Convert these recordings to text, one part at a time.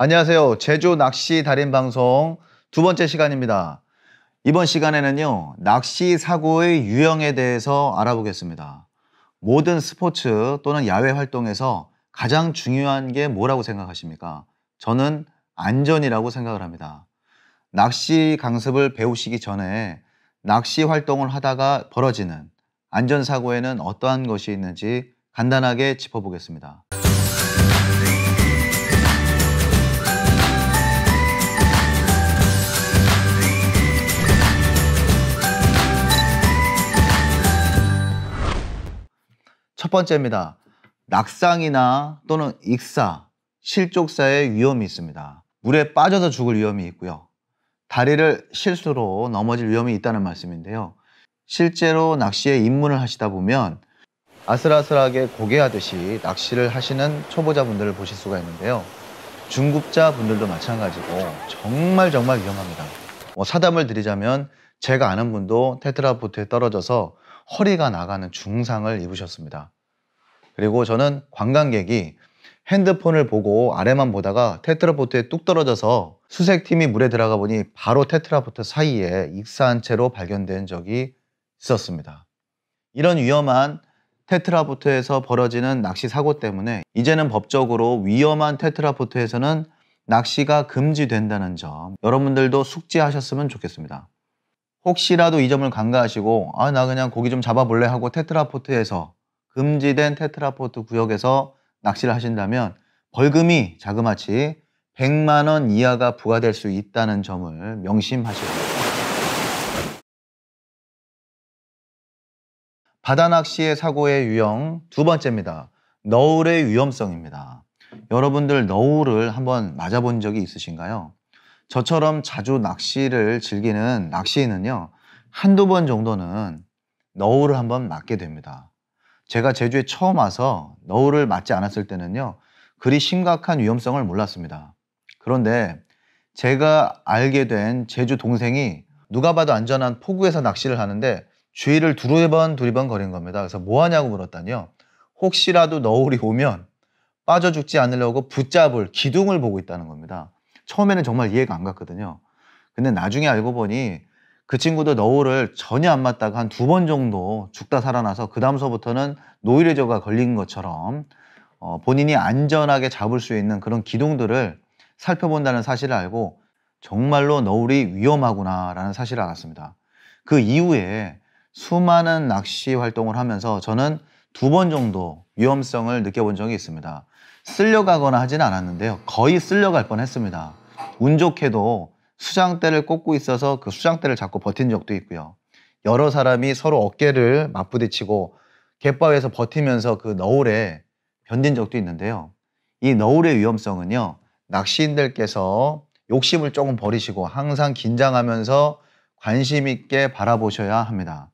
안녕하세요. 제주 낚시 달인 방송 두 번째 시간입니다. 이번 시간에는요, 낚시 사고의 유형에 대해서 알아보겠습니다. 모든 스포츠 또는 야외 활동에서 가장 중요한 게 뭐라고 생각하십니까? 저는 안전이라고 생각을 합니다. 낚시 강습을 배우시기 전에 낚시 활동을 하다가 벌어지는 안전사고에는 어떠한 것이 있는지 간단하게 짚어보겠습니다. 첫 번째입니다. 낙상이나 또는 익사, 실족사의 위험이 있습니다. 물에 빠져서 죽을 위험이 있고요. 다리를 실수로 넘어질 위험이 있다는 말씀인데요. 실제로 낚시에 입문을 하시다 보면 아슬아슬하게 고개하듯이 낚시를 하시는 초보자분들을 보실 수가 있는데요. 중급자분들도 마찬가지고 정말 위험합니다. 사담을 드리자면 제가 아는 분도 테트라포트에 떨어져서 허리가 나가는 중상을 입으셨습니다. 그리고 저는 관광객이 핸드폰을 보고 아래만 보다가 테트라포트에 뚝 떨어져서 수색팀이 물에 들어가 보니 바로 테트라포트 사이에 익사한 채로 발견된 적이 있었습니다. 이런 위험한 테트라포트에서 벌어지는 낚시 사고 때문에 이제는 법적으로 위험한 테트라포트에서는 낚시가 금지된다는 점 여러분들도 숙지하셨으면 좋겠습니다. 혹시라도 이 점을 간과하시고 나 그냥 고기 좀 잡아볼래 하고 테트라포트에서 금지된 테트라포트 구역에서 낚시를 하신다면 벌금이 자그마치 100만원 이하가 부과될 수 있다는 점을 명심하시기 바랍니다. 바다 낚시의 사고의 유형 두 번째입니다. 너울의 위험성입니다. 여러분들 너울을 한번 맞아본 적이 있으신가요? 저처럼 자주 낚시를 즐기는 낚시인은요, 한두 번 정도는 너울을 한번 맞게 됩니다. 제가 제주에 처음 와서 너울을 맞지 않았을 때는요, 그리 심각한 위험성을 몰랐습니다. 그런데 제가 알게 된 제주 동생이 누가 봐도 안전한 포구에서 낚시를 하는데 주위를 두리번 거린 겁니다. 그래서 뭐 하냐고 물었다니요. 혹시라도 너울이 오면 빠져 죽지 않으려고 붙잡을 기둥을 보고 있다는 겁니다. 처음에는 정말 이해가 안 갔거든요. 근데 나중에 알고 보니 그 친구도 너울을 전혀 안 맞다가 한 2번 정도 죽다 살아나서 그 다음서부터는 노이레저가 걸린 것처럼 본인이 안전하게 잡을 수 있는 그런 기둥들을 살펴본다는 사실을 알고 정말로 너울이 위험하구나라는 사실을 알았습니다. 그 이후에 수많은 낚시 활동을 하면서 저는 2번 정도 위험성을 느껴본 적이 있습니다. 쓸려가거나 하진 않았는데요. 거의 쓸려갈 뻔했습니다. 운 좋게도 수장대를 꽂고 있어서 그 수장대를 잡고 버틴 적도 있고요. 여러 사람이 서로 어깨를 맞부딪히고 갯바위에서 버티면서 그 너울에 견딘 적도 있는데요. 이 너울의 위험성은요, 낚시인들께서 욕심을 조금 버리시고 항상 긴장하면서 관심 있게 바라보셔야 합니다.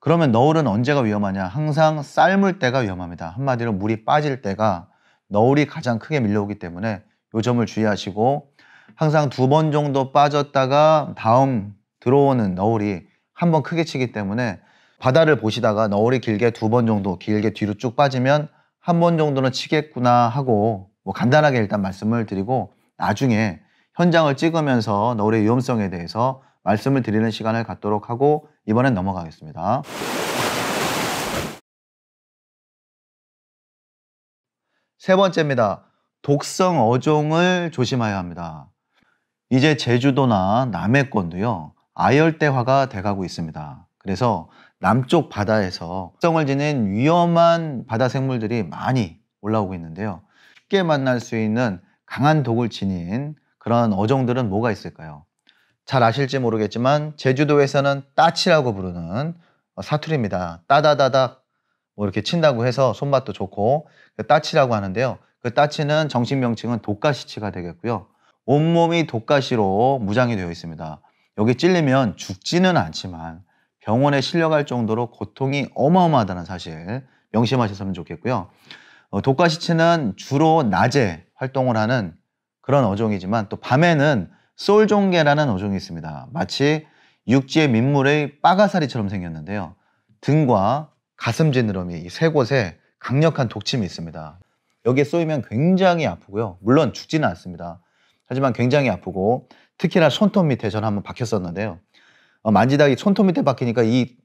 그러면 너울은 언제가 위험하냐? 항상 삶을 때가 위험합니다. 한마디로 물이 빠질 때가 너울이 가장 크게 밀려오기 때문에 요 점을 주의하시고 항상 2번 정도 빠졌다가 다음 들어오는 너울이 한 번 크게 치기 때문에 바다를 보시다가 너울이 길게 2번 정도 길게 뒤로 쭉 빠지면 한 번 정도는 치겠구나 하고 간단하게 일단 말씀을 드리고 나중에 현장을 찍으면서 너울의 위험성에 대해서 말씀을 드리는 시간을 갖도록 하고 이번엔 넘어가겠습니다. 세 번째입니다. 독성 어종을 조심해야 합니다. 이제 제주도나 남해권도요, 아열대화가 돼가고 있습니다. 그래서 남쪽 바다에서 독성을 지닌 위험한 바다 생물들이 많이 올라오고 있는데요. 쉽게 만날 수 있는 강한 독을 지닌 그런 어종들은 뭐가 있을까요? 잘 아실지 모르겠지만 제주도에서는 따치라고 부르는 사투리입니다. 따다다닥 뭐 이렇게 친다고 해서 손맛도 좋고 그 따치라고 하는데요. 그 따치는 정식 명칭은 독가시치가 되겠고요. 온몸이 독가시로 무장이 되어 있습니다. 여기 찔리면 죽지는 않지만 병원에 실려갈 정도로 고통이 어마어마하다는 사실 명심하셨으면 좋겠고요. 독가시치는 주로 낮에 활동을 하는 그런 어종이지만 또 밤에는 쏠종개라는 어종이 있습니다. 마치 육지의 민물의 빠가사리처럼 생겼는데요. 등과 가슴 지느러미 이 세 곳에 강력한 독침이 있습니다. 여기에 쏘이면 굉장히 아프고요. 물론 죽지는 않습니다. 하지만 굉장히 아프고, 특히나 손톱 밑에 저는 한번 박혔었는데요. 만지다가 손톱 밑에 박히니까 이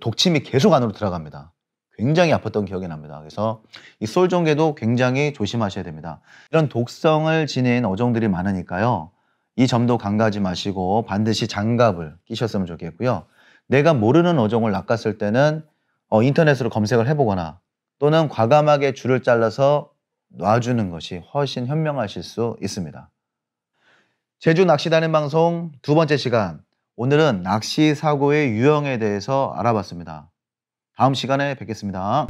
독침이 계속 안으로 들어갑니다. 굉장히 아팠던 기억이 납니다. 그래서 이 쏠종개도 굉장히 조심하셔야 됩니다. 이런 독성을 지닌 어종들이 많으니까요. 이 점도 간과하지 마시고 반드시 장갑을 끼셨으면 좋겠고요. 내가 모르는 어종을 낚았을 때는 인터넷으로 검색을 해보거나 또는 과감하게 줄을 잘라서 놔주는 것이 훨씬 현명하실 수 있습니다. 제주 낚시다는 방송 두 번째 시간, 오늘은 낚시 사고의 유형에 대해서 알아봤습니다. 다음 시간에 뵙겠습니다.